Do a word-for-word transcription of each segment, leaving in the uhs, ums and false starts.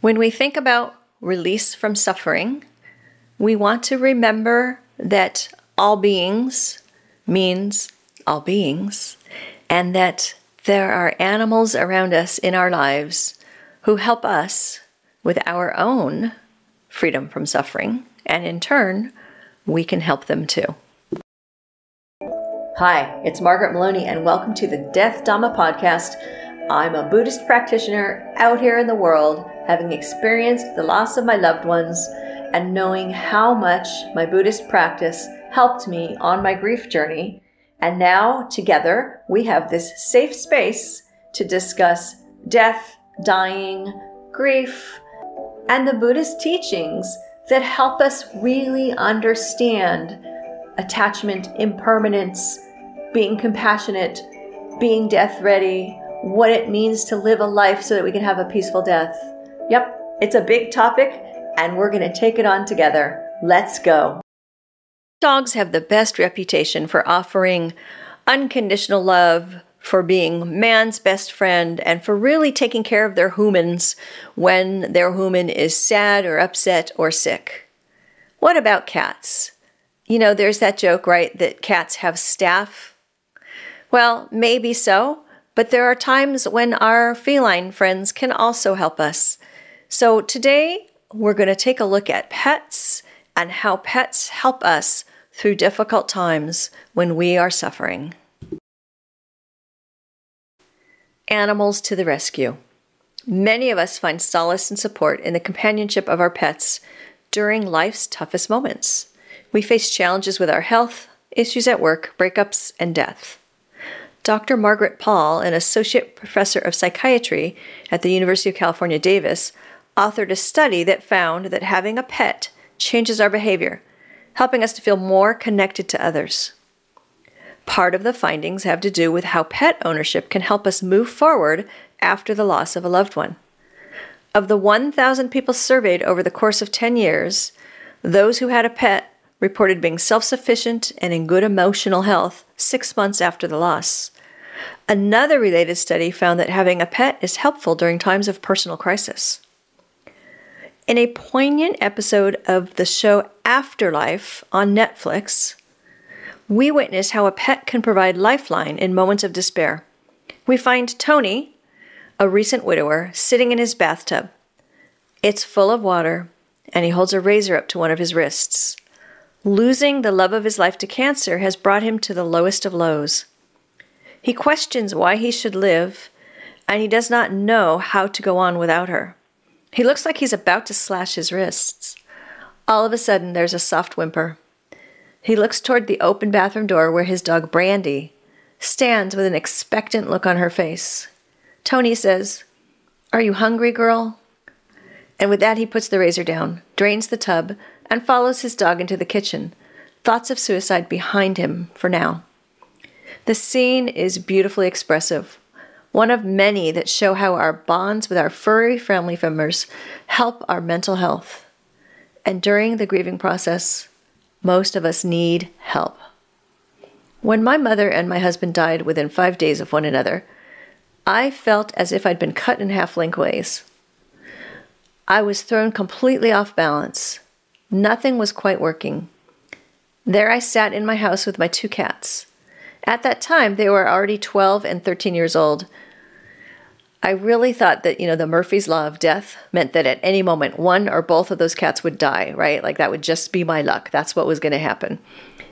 When we think about release from suffering, we want to remember that all beings means all beings, and that there are animals around us in our lives who help us with our own freedom from suffering, and in turn, we can help them too. Hi, it's Margaret Meloni, and welcome to the Death Dhamma Podcast. I'm a Buddhist practitioner out here in the world, having experienced the loss of my loved ones and knowing how much my Buddhist practice helped me on my grief journey. And now, together, we have this safe space to discuss death, dying, grief, and the Buddhist teachings that help us really understand attachment, impermanence, being compassionate, being death ready, what it means to live a life so that we can have a peaceful death. Yep, it's a big topic, and we're going to take it on together. Let's go. Dogs have the best reputation for offering unconditional love, for being man's best friend, and for really taking care of their humans when their human is sad or upset or sick. What about cats? You know, there's that joke, right, that cats have staff? Well, maybe so, but there are times when our feline friends can also help us. So today, we're going to take a look at pets and how pets help us through difficult times when we are suffering. Animals to the rescue. Many of us find solace and support in the companionship of our pets during life's toughest moments. We face challenges with our health, issues at work, breakups, and death. Doctor Margaret Paul, an associate professor of psychiatry at the University of California, Davis, authored a study that found that having a pet changes our behavior, helping us to feel more connected to others. Part of the findings have to do with how pet ownership can help us move forward after the loss of a loved one. Of the one thousand people surveyed over the course of ten years, those who had a pet reported being self-sufficient and in good emotional health six months after the loss. Another related study found that having a pet is helpful during times of personal crisis. In a poignant episode of the show Afterlife on Netflix, we witness how a pet can provide lifeline in moments of despair. We find Tony, a recent widower, sitting in his bathtub. It's full of water, and he holds a razor up to one of his wrists. Losing the love of his life to cancer has brought him to the lowest of lows. He questions why he should live, and he does not know how to go on without her. He looks like he's about to slash his wrists. All of a sudden, there's a soft whimper. He looks toward the open bathroom door where his dog, Brandy, stands with an expectant look on her face. Tony says, "Are you hungry, girl?" And with that, he puts the razor down, drains the tub, and follows his dog into the kitchen, thoughts of suicide behind him for now. The scene is beautifully expressive, one of many that show how our bonds with our furry family members help our mental health. And during the grieving process, most of us need help. When my mother and my husband died within five days of one another, I felt as if I'd been cut in half lengthways. I was thrown completely off balance. Nothing was quite working. There I sat in my house with my two cats. At that time, they were already twelve and thirteen years old. I really thought that, you know, the Murphy's Law of death meant that at any moment, one or both of those cats would die, right? Like that would just be my luck. That's what was going to happen.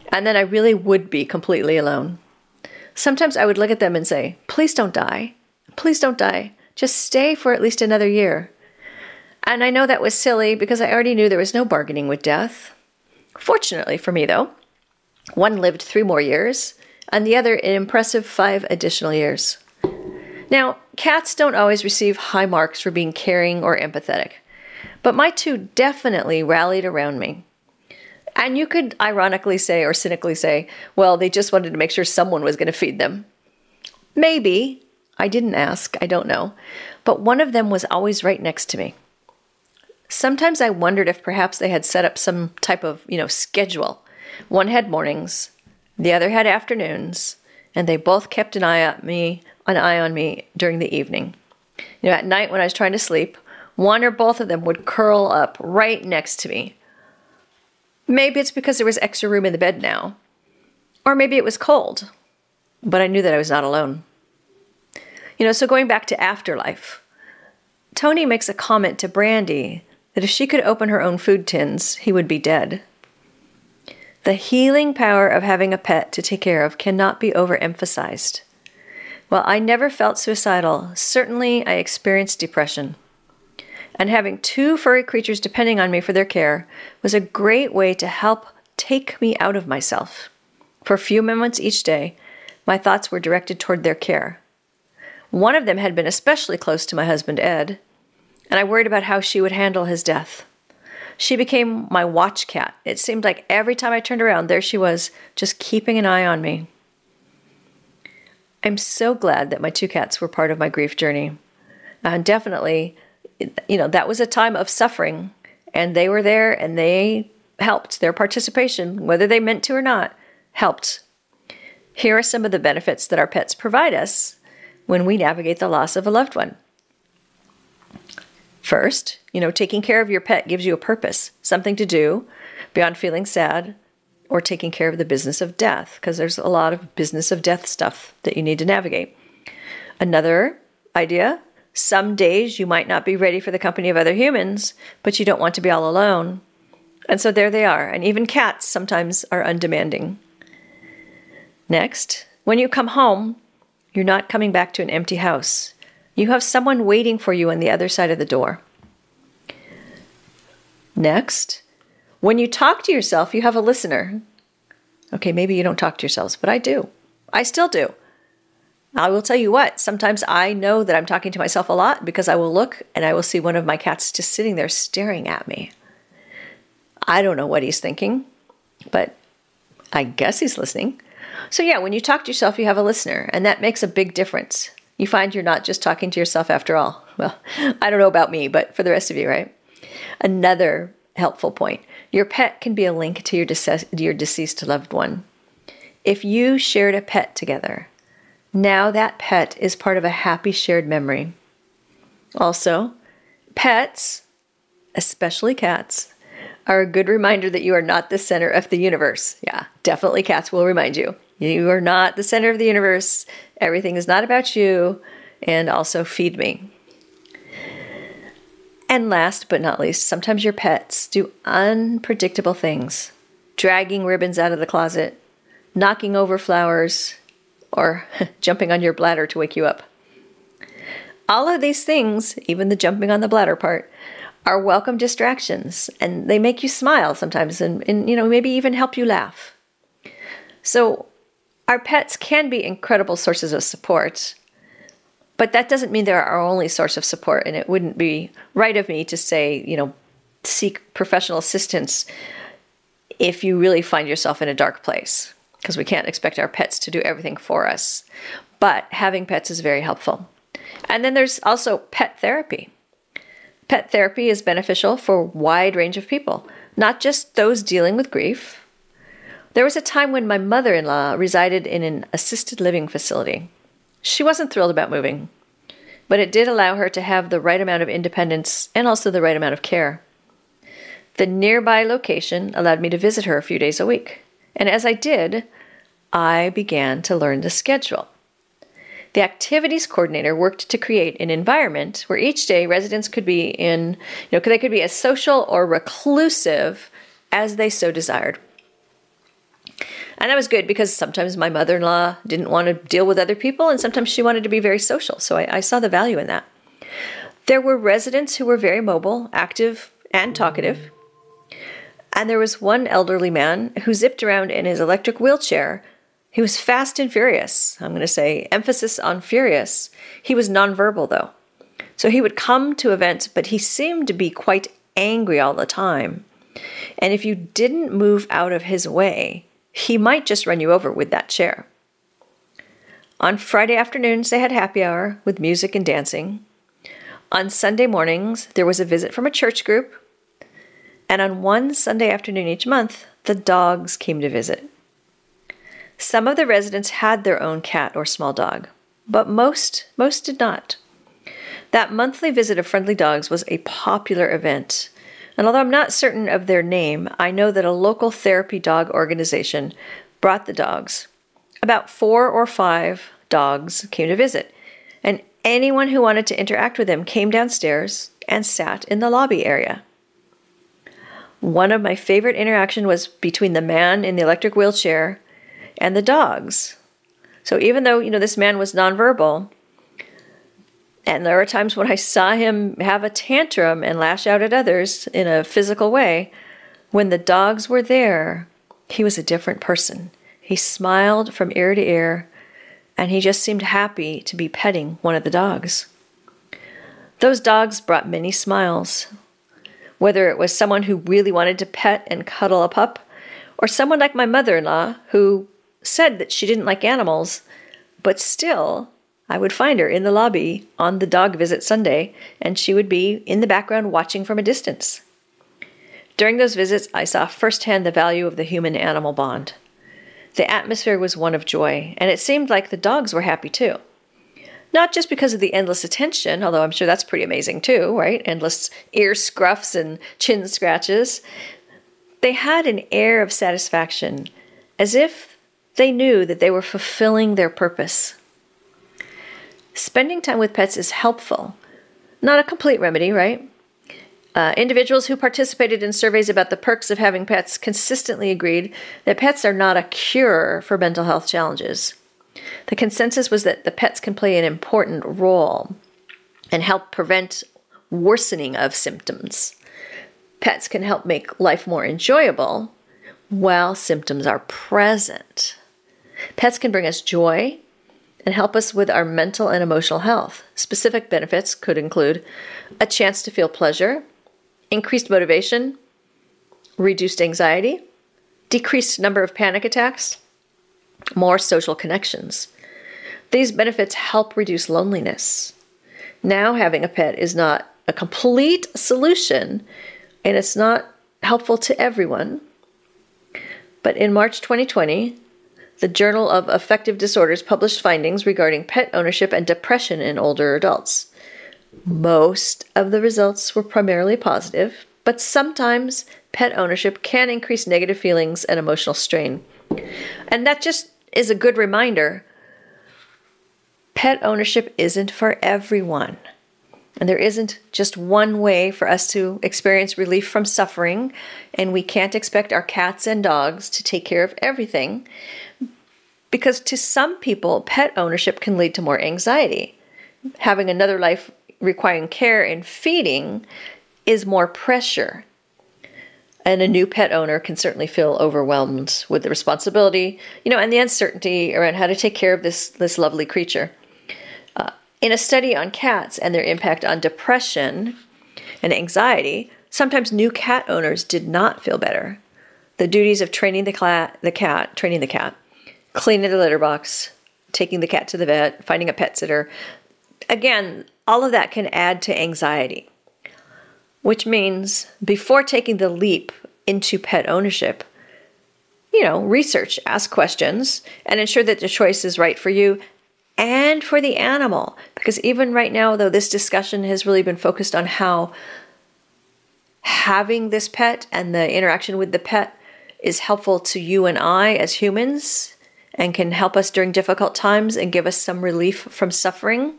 And then I really would be completely alone. Sometimes I would look at them and say, "Please don't die. Please don't die. Just stay for at least another year." And I know that was silly because I already knew there was no bargaining with death. Fortunately for me, though, one lived three more years and the other an impressive five additional years. Now, cats don't always receive high marks for being caring or empathetic, but my two definitely rallied around me. And you could ironically say or cynically say, well, they just wanted to make sure someone was going to feed them. Maybe. I didn't ask. I don't know. But one of them was always right next to me. Sometimes I wondered if perhaps they had set up some type of, you know, schedule. One had mornings, the other had afternoons, and they both kept an eye on me. an eye on me during the evening. You know, at night when I was trying to sleep, one or both of them would curl up right next to me. Maybe it's because there was extra room in the bed now. Or maybe it was cold. But I knew that I was not alone. You know, so going back to Afterlife, Tony makes a comment to Brandy that if she could open her own food tins, he would be dead. The healing power of having a pet to take care of cannot be overemphasized. While I never felt suicidal, certainly I experienced depression. And having two furry creatures depending on me for their care was a great way to help take me out of myself. For a few moments each day, my thoughts were directed toward their care. One of them had been especially close to my husband, Ed, and I worried about how she would handle his death. She became my watch cat. It seemed like every time I turned around, there she was, just keeping an eye on me. I'm so glad that my two cats were part of my grief journey. And definitely, you know, that was a time of suffering, and they were there, and they helped. Their participation, whether they meant to or not, helped. Here are some of the benefits that our pets provide us when we navigate the loss of a loved one. First, you know, taking care of your pet gives you a purpose, something to do beyond feeling sad or taking care of the business of death, because there's a lot of business of death stuff that you need to navigate. Another idea, some days you might not be ready for the company of other humans, but you don't want to be all alone. And so there they are. And even cats sometimes are undemanding. Next, when you come home, you're not coming back to an empty house. You have someone waiting for you on the other side of the door. Next, when you talk to yourself, you have a listener. Okay, maybe you don't talk to yourselves, but I do. I still do. I will tell you what, sometimes I know that I'm talking to myself a lot because I will look and I will see one of my cats just sitting there staring at me. I don't know what he's thinking, but I guess he's listening. So yeah, when you talk to yourself, you have a listener, and that makes a big difference. You find you're not just talking to yourself after all. Well, I don't know about me, but for the rest of you, right? Another helpful point. Your pet can be a link to your, dece- your deceased loved one. If you shared a pet together, now that pet is part of a happy shared memory. Also, pets, especially cats, are a good reminder that you are not the center of the universe. Yeah, definitely cats will remind you. You are not the center of the universe. Everything is not about you. And also feed me. And last but not least, sometimes your pets do unpredictable things. Dragging ribbons out of the closet, knocking over flowers, or jumping on your bladder to wake you up. All of these things, even the jumping on the bladder part, are welcome distractions, and they make you smile sometimes and, and you know, maybe even help you laugh. So our pets can be incredible sources of support, but that doesn't mean they're our only source of support, and it wouldn't be right of me to say, you know, seek professional assistance if you really find yourself in a dark place, because we can't expect our pets to do everything for us. But having pets is very helpful. And then there's also pet therapy. Pet therapy is beneficial for a wide range of people, not just those dealing with grief. There was a time when my mother-in-law resided in an assisted living facility. She wasn't thrilled about moving, but it did allow her to have the right amount of independence and also the right amount of care. The nearby location allowed me to visit her a few days a week. And as I did, I began to learn the schedule. The activities coordinator worked to create an environment where each day residents could be in, you know, they could be as social or reclusive as they so desired. And that was good because sometimes my mother-in-law didn't want to deal with other people and sometimes she wanted to be very social. So I, I saw the value in that. There were residents who were very mobile, active, and talkative. And there was one elderly man who zipped around in his electric wheelchair. He was fast and furious, I'm going to say, emphasis on furious. He was nonverbal, though. So he would come to events, but he seemed to be quite angry all the time. And if you didn't move out of his way, he might just run you over with that chair. On Friday afternoons, they had happy hour with music and dancing. On Sunday mornings, there was a visit from a church group. And on one Sunday afternoon each month, the dogs came to visit. Some of the residents had their own cat or small dog, but most, most did not. That monthly visit of friendly dogs was a popular event. And although I'm not certain of their name, I know that a local therapy dog organization brought the dogs. About four or five dogs came to visit, and anyone who wanted to interact with them came downstairs and sat in the lobby area. One of my favorite interactions was between the man in the electric wheelchair and the dogs. So even though, you know, this man was nonverbal, and there were times when I saw him have a tantrum and lash out at others in a physical way, when the dogs were there, he was a different person. He smiled from ear to ear, and he just seemed happy to be petting one of the dogs. Those dogs brought many smiles, whether it was someone who really wanted to pet and cuddle a pup, or someone like my mother-in-law who said that she didn't like animals, but still, I would find her in the lobby on the dog visit Sunday, and she would be in the background watching from a distance. During those visits, I saw firsthand the value of the human-animal bond. The atmosphere was one of joy, and it seemed like the dogs were happy too. Not just because of the endless attention, although I'm sure that's pretty amazing too, right? Endless ear scruffs and chin scratches. They had an air of satisfaction, as if they knew that they were fulfilling their purpose. Spending time with pets is helpful, not a complete remedy, right? Uh, individuals who participated in surveys about the perks of having pets consistently agreed that pets are not a cure for mental health challenges. The consensus was that the pets can play an important role and help prevent worsening of symptoms. Pets can help make life more enjoyable while symptoms are present. Pets can bring us joy and help us with our mental and emotional health. Specific benefits could include a chance to feel pleasure, increased motivation, reduced anxiety, decreased number of panic attacks, more social connections. These benefits help reduce loneliness. Now, having a pet is not a complete solution, and it's not helpful to everyone. But in March twenty twenty, the Journal of Affective Disorders published findings regarding pet ownership and depression in older adults. Most of the results were primarily positive, but sometimes pet ownership can increase negative feelings and emotional strain. And that just is a good reminder. Pet ownership isn't for everyone. And there isn't just one way for us to experience relief from suffering, and we can't expect our cats and dogs to take care of everything, because to some people, pet ownership can lead to more anxiety. Having another life requiring care and feeding is more pressure, and a new pet owner can certainly feel overwhelmed with the responsibility, you know, and the uncertainty around how to take care of this, this lovely creature. In a study on cats and their impact on depression and anxiety, sometimes new cat owners did not feel better. The duties of training the, the cat, training the cat, cleaning the litter box, taking the cat to the vet, finding a pet sitter, again, all of that can add to anxiety, which means before taking the leap into pet ownership, you know, research, ask questions, and ensure that the choice is right for you and for the animal, because even right now, though, this discussion has really been focused on how having this pet and the interaction with the pet is helpful to you and I as humans and can help us during difficult times and give us some relief from suffering.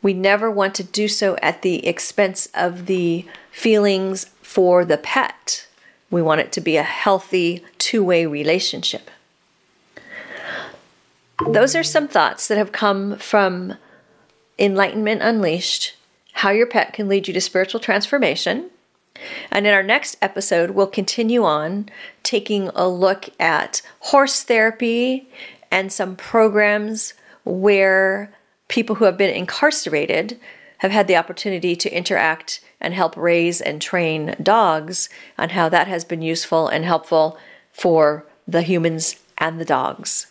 We never want to do so at the expense of the feelings for the pet. We want it to be a healthy two-way relationship. Those are some thoughts that have come from Enlightenment Unleashed, how your pet can lead you to spiritual transformation. And in our next episode, we'll continue on taking a look at horse therapy and some programs where people who have been incarcerated have had the opportunity to interact and help raise and train dogs, and how that has been useful and helpful for the humans and the dogs.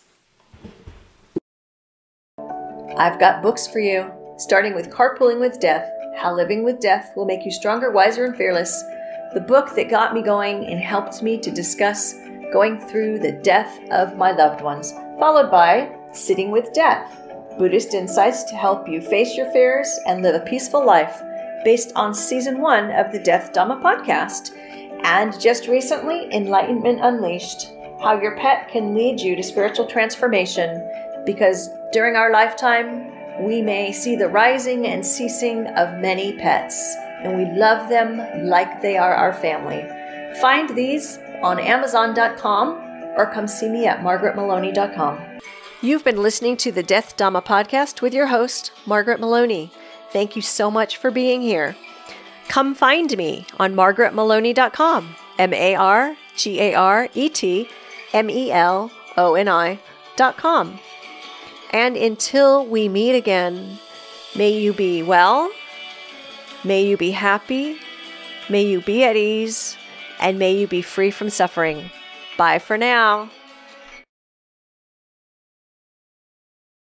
I've got books for you, starting with Carpooling with Death, How Living with Death Will Make You Stronger, Wiser, and Fearless, the book that got me going and helped me to discuss going through the death of my loved ones, followed by Sitting with Death, Buddhist insights to help you face your fears and live a peaceful life, based on season one of the Death Dhamma Podcast, and just recently, Enlightenment Unleashed, how your pet can lead you to spiritual transformation, because during our lifetime, we may see the rising and ceasing of many pets, and we love them like they are our family. Find these on Amazon dot com or come see me at Margaret Maloney dot com. You've been listening to the Death Dhamma Podcast with your host, Margaret Meloni. Thank you so much for being here. Come find me on Margaret Maloney dot com, M A R G A R E T M E L O N I dot com. And until we meet again, may you be well, may you be happy, may you be at ease, and may you be free from suffering. Bye for now.